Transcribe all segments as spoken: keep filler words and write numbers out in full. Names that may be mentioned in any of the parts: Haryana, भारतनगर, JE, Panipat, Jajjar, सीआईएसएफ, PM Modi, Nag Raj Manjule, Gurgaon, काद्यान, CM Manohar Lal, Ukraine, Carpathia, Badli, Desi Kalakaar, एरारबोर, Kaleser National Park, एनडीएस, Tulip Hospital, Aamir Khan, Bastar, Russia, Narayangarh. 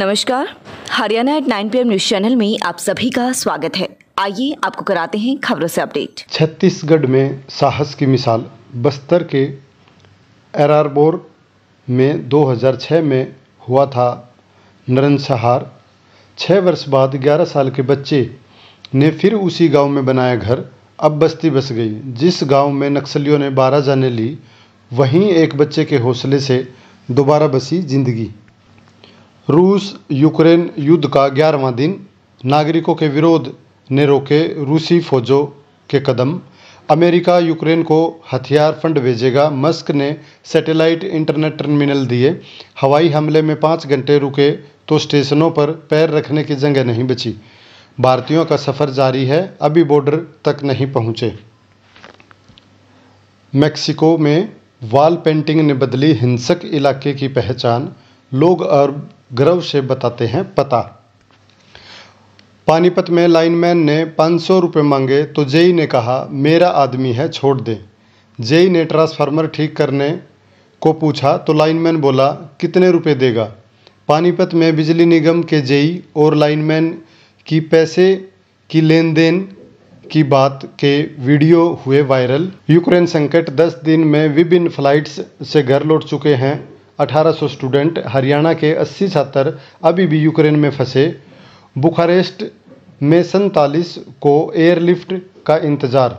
नमस्कार, Haryana eight nine PM news channel में आप सभी का स्वागत है। आइए आपको कराते हैं खबरों से अपडेट। छत्तीसगढ़ में साहस की मिसाल। बस्तर के एरारबोर में दो हज़ार छह में हुआ था नरसंहार। छः वर्ष बाद ग्यारह साल के बच्चे ने फिर उसी गांव में बनाया घर। अब बस्ती बस गई। जिस गांव में नक्सलियों ने बारह जानें ली, वहीं एक बच्चे के हौसले से दोबारा बसी जिंदगी। रूस यूक्रेन युद्ध का ग्यारहवां दिन। नागरिकों के विरोध ने रोके रूसी फौजों के कदम। अमेरिका यूक्रेन को हथियार फंड भेजेगा। मस्क ने सैटेलाइट इंटरनेट टर्मिनल दिए। हवाई हमले में पाँच घंटे रुके तो स्टेशनों पर पैर रखने की जगह नहीं बची। भारतीयों का सफ़र जारी है, अभी बॉर्डर तक नहीं पहुँचे। मैक्सिको में वॉल पेंटिंग ने बदली हिंसक इलाके की पहचान। लोग अरब गर्व से बताते हैं पता। पानीपत में लाइनमैन ने पाँच सौ रुपये मांगे तो जेई ने कहा मेरा आदमी है छोड़ दे। जेई ने ट्रांसफार्मर ठीक करने को पूछा तो लाइनमैन बोला कितने रुपए देगा। पानीपत में बिजली निगम के जेई और लाइनमैन की पैसे की लेन देन की बात के वीडियो हुए वायरल। यूक्रेन संकट दस दिन में विभिन्न फ्लाइट्स से घर लौट चुके हैं अठारह सौ स्टूडेंट। हरियाणा के अस्सी छात्र अभी भी यूक्रेन में फंसे। बुखारेस्ट में सैंतालीस को एयरलिफ्ट का इंतजार।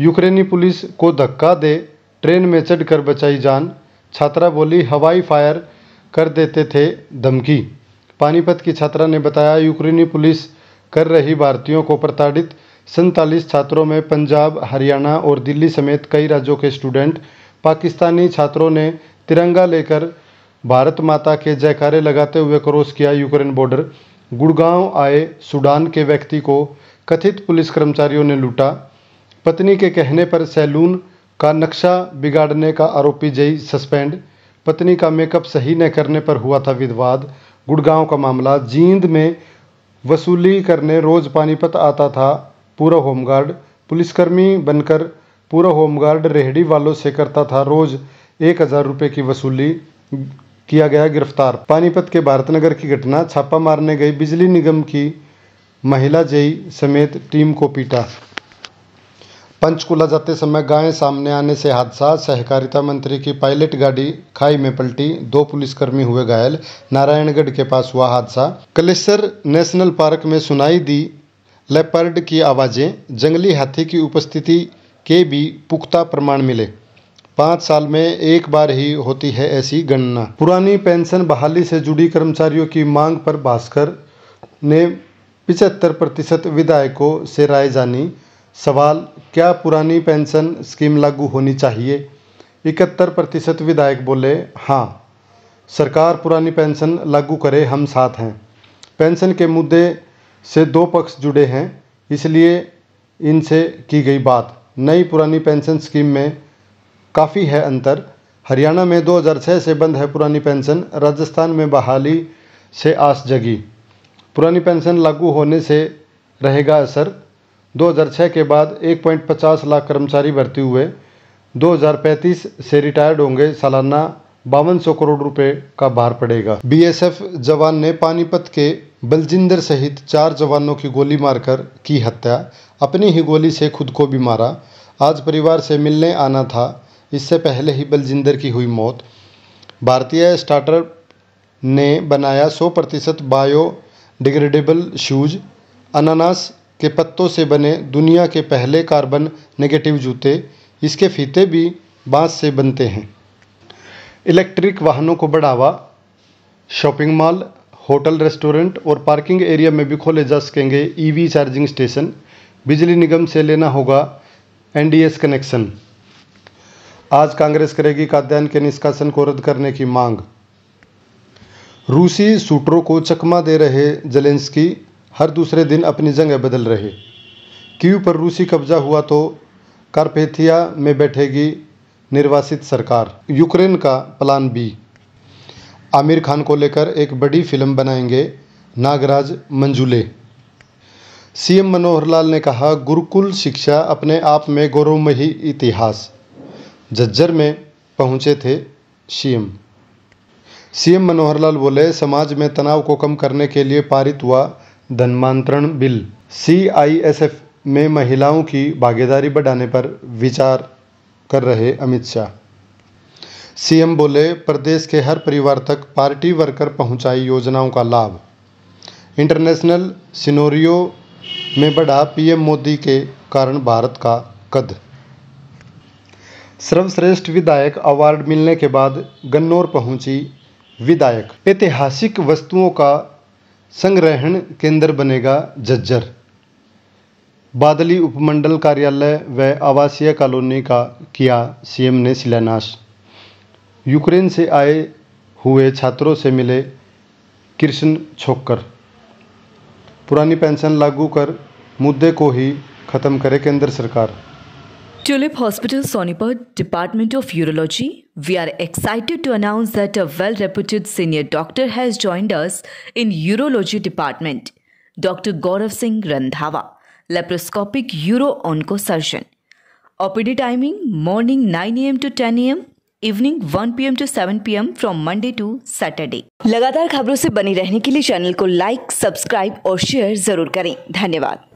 यूक्रेनी पुलिस को धक्का दे ट्रेन में चढ़कर बचाई जान। छात्रा बोली हवाई फायर कर देते थे धमकी। पानीपत की छात्रा ने बताया यूक्रेनी पुलिस कर रही भारतीयों को प्रताड़ित। सैंतालीस छात्रों में पंजाब, हरियाणा और दिल्ली समेत कई राज्यों के स्टूडेंट। पाकिस्तानी छात्रों ने तिरंगा लेकर भारत माता के जयकारे लगाते हुए क्रॉस किया यूक्रेन बॉर्डर। गुड़गांव आए सूडान के व्यक्ति को कथित पुलिस कर्मचारियों ने लूटा। पत्नी के कहने पर सैलून का नक्शा बिगाड़ने का आरोपी जेई सस्पेंड। पत्नी का मेकअप सही न करने पर हुआ था विवाद। गुड़गांव का मामला। जींद में वसूली करने रोज पानीपत आता था पूरा होमगार्ड। पुलिसकर्मी बनकर पूरा होमगार्ड रेहड़ी वालों से करता था रोज एक हज़ार रुपये की वसूली। किया गया गिरफ्तार। पानीपत के भारतनगर की घटना। छापा मारने गई बिजली निगम की महिला जेई समेत टीम को पीटा। पंचकूला जाते समय गायें सामने आने से हादसा। सहकारिता मंत्री की पायलट गाड़ी खाई में पलटी, दो पुलिसकर्मी हुए घायल। नारायणगढ़ के पास हुआ हादसा। कलेसर नेशनल पार्क में सुनाई दी लेपर्ड की आवाज़ें। जंगली हाथी की उपस्थिति के भी पुख्ता प्रमाण मिले। पाँच साल में एक बार ही होती है ऐसी गणना। पुरानी पेंशन बहाली से जुड़ी कर्मचारियों की मांग पर भास्कर ने पिचहत्तर प्रतिशत विधायकों से राय जानी। सवाल क्या पुरानी पेंशन स्कीम लागू होनी चाहिए। इकहत्तर प्रतिशत विधायक बोले हाँ, सरकार पुरानी पेंशन लागू करे, हम साथ हैं। पेंशन के मुद्दे से दो पक्ष जुड़े हैं, इसलिए इनसे की गई बात। नई पुरानी पेंशन स्कीम में काफ़ी है अंतर। हरियाणा में दो हज़ार छह से बंद है पुरानी पेंशन। राजस्थान में बहाली से आस जगी। पुरानी पेंशन लागू होने से रहेगा असर। दो हज़ार छह के बाद एक दशमलव पचास लाख कर्मचारी भर्ती हुए। दो हज़ार पैंतीस से रिटायर्ड होंगे। सालाना बावन सौ करोड़ रुपए का भार पड़ेगा। बीएसएफ जवान ने पानीपत के बलजिंदर सहित चार जवानों की गोली मारकर की हत्या। अपनी ही गोली से खुद को भी मारा। आज परिवार से मिलने आना था, इससे पहले ही बलजिंदर की हुई मौत। भारतीय स्टार्टअप ने बनाया सौ प्रतिशत बायो डिग्रेडेबल शूज। अनानास के पत्तों से बने दुनिया के पहले कार्बन नेगेटिव जूते। इसके फीते भी बांस से बनते हैं। इलेक्ट्रिक वाहनों को बढ़ावा। शॉपिंग मॉल, होटल, रेस्टोरेंट और पार्किंग एरिया में भी खोले जा सकेंगे ईवी चार्जिंग स्टेशन। बिजली निगम से लेना होगा एनडीएस कनेक्शन। आज कांग्रेस करेगी काद्यान के निष्कासन को रद्द करने की मांग। रूसी शूटरों को चकमा दे रहे जेलेंस्की, हर दूसरे दिन अपनी जगह बदल रहे। कीव पर रूसी कब्जा हुआ तो कारपेथिया में बैठेगी निर्वासित सरकार। यूक्रेन का प्लान बी। आमिर खान को लेकर एक बड़ी फिल्म बनाएंगे नागराज मंजुले। सीएम मनोहर लाल ने कहा गुरुकुल शिक्षा अपने आप में गौरवमयी इतिहास। जज्जर में पहुंचे थे सीएम। सीएम मनोहर लाल बोले, समाज में तनाव को कम करने के लिए पारित हुआ धर्मांतरण बिल। सीआईएसएफ में महिलाओं की भागीदारी बढ़ाने पर विचार कर रहे अमित शाह। सीएम बोले, प्रदेश के हर परिवार तक पार्टी वर्कर पहुंचाई योजनाओं का लाभ। इंटरनेशनल सिनोरियो में बढ़ा पीएम मोदी के कारण भारत का कद। सर्वश्रेष्ठ विधायक अवार्ड मिलने के बाद गन्नौर पहुंची विधायक। ऐतिहासिक वस्तुओं का संग्रहण केंद्र बनेगा जज्जर। बादली उपमंडल कार्यालय व आवासीय कॉलोनी का किया सीएम ने शिलान्यास। यूक्रेन से आए हुए छात्रों से मिले कृष्ण छौक्कर। पुरानी पेंशन लागू कर मुद्दे को ही खत्म करे केंद्र सरकार। Tulip Hospital, Sonipat, Department of Urology. We are excited to announce that a well-reputed senior doctor has joined us in Urology Department, Doctor Gaurav Singh Randhawa, laparoscopic uro-oncosurgeon. O P D timing, morning nine A M to ten A M, evening one P M two seven P M from Monday to Saturday. लगातार खबरों से बने रहने के लिए channel को like, subscribe और share जरूर करें। धन्यवाद।